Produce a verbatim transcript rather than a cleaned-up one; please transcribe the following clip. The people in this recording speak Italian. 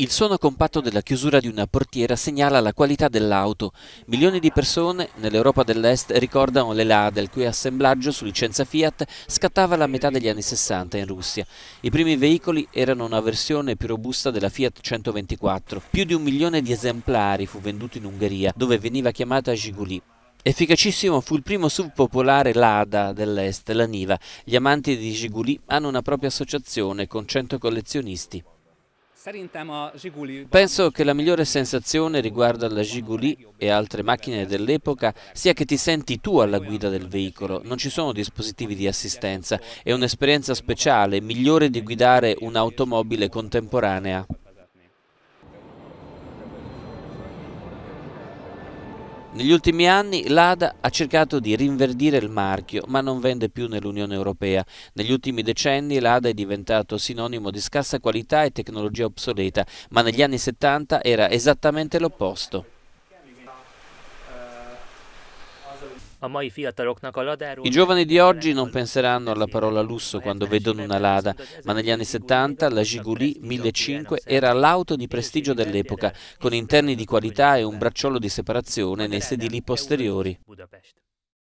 Il suono compatto della chiusura di una portiera segnala la qualità dell'auto. Milioni di persone nell'Europa dell'Est ricordano le Lada, il cui assemblaggio su licenza Fiat scattava alla metà degli anni sessanta in Russia. I primi veicoli erano una versione più robusta della Fiat centoventiquattro. Più di un milione di esemplari fu venduto in Ungheria, dove veniva chiamata Zhiguli. Efficacissimo fu il primo S U V popolare Lada dell'Est, la Niva. Gli amanti di Zhiguli hanno una propria associazione con cento collezionisti. Penso che la migliore sensazione riguardo alla Zhiguli e altre macchine dell'epoca sia che ti senti tu alla guida del veicolo, non ci sono dispositivi di assistenza, è un'esperienza speciale, migliore di guidare un'automobile contemporanea. Negli ultimi anni Lada ha cercato di rinverdire il marchio, ma non vende più nell'Unione Europea. Negli ultimi decenni Lada è diventato sinonimo di scarsa qualità e tecnologia obsoleta, ma negli anni settanta era esattamente l'opposto. I giovani di oggi non penseranno alla parola lusso quando vedono una Lada, ma negli anni settanta la Zhiguli millecinquecento era l'auto di prestigio dell'epoca, con interni di qualità e un bracciolo di separazione nei sedili posteriori.